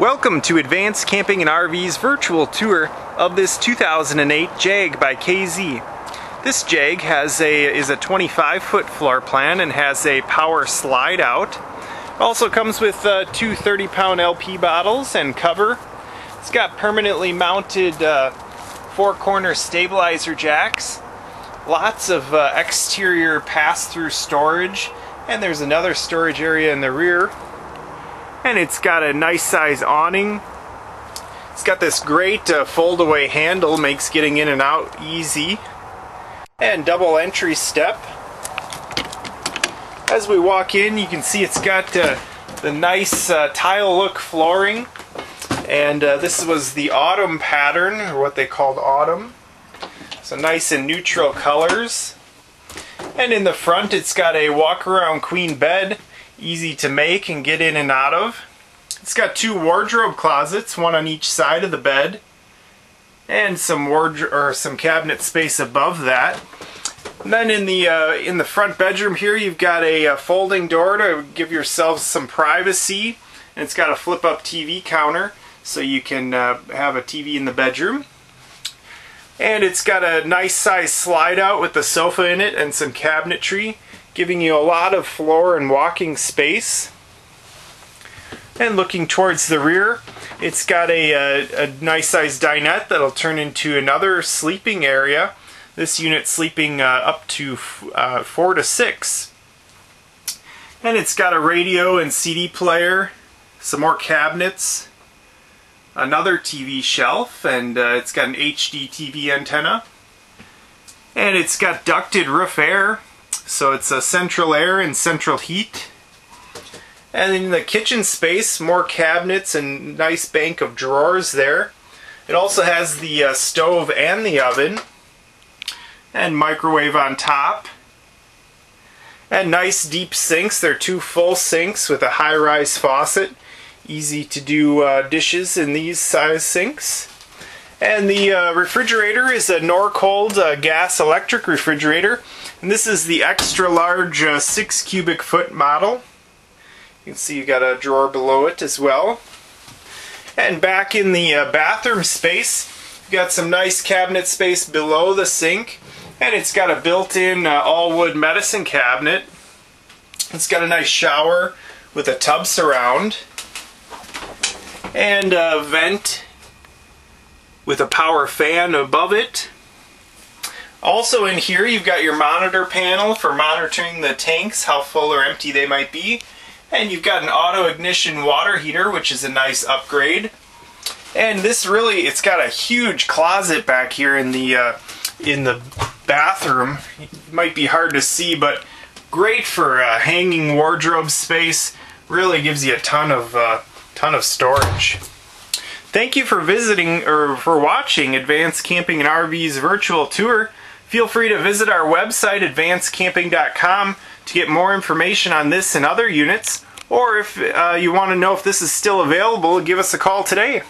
Welcome to Advanced Camping and RV's virtual tour of this 2008 Jag by KZ. This Jag is a 25-foot floor plan and has a power slide out. Also comes with two 30-pound LP bottles and cover. It's got permanently mounted four-corner stabilizer jacks, lots of exterior pass-through storage, and there's another storage area in the rear. And it's got a nice size awning. It's got this great fold-away handle, makes getting in and out easy. And double entry step. As we walk in, you can see it's got the nice tile look flooring. And this was the autumn pattern, or what they called autumn. So nice and neutral colors. And in the front, it's got a walk-around queen bed. Easy to make and get in and out of. It's got two wardrobe closets, one on each side of the bed, and some cabinet space above that. And then in the front bedroom here, you've got a folding door to give yourselves some privacy, and it's got a flip-up TV counter, so you can have a TV in the bedroom. And it's got a nice size slide out with the sofa in it and some cabinetry, giving you a lot of floor and walking space. And looking towards the rear, it's got a nice size dinette that'll turn into another sleeping area. This unit's sleeping up to 4 to 6. And it's got a radio and CD player, some more cabinets, another TV shelf, and it's got an HD TV antenna. And it's got ducted roof air, so it's a central air and central heat. And in the kitchen space, more cabinets and nice bank of drawers there. It also has the stove and the oven, and microwave on top. And nice deep sinks. They're two full sinks with a high-rise faucet. Easy to do dishes in these size sinks. And the refrigerator is a Norcold gas electric refrigerator. And this is the extra large 6 cubic foot model. You can see you got a drawer below it as well. And back in the bathroom space, you've got some nice cabinet space below the sink. And it's got a built-in all-wood medicine cabinet. It's got a nice shower with a tub surround. And a vent with a power fan above it. Also in here, you've got your monitor panel for monitoring the tanks, how full or empty they might be. And you've got an auto ignition water heater, which is a nice upgrade. And this really, it's got a huge closet back here in the bathroom. It might be hard to see, but great for hanging wardrobe space. Really gives you a ton of storage. Thank you for visiting or for watching Advanced Camping and RV's virtual tour. Feel free to visit our website advancecamping.com to get more information on this and other units, or if you want to know if this is still available, give us a call today.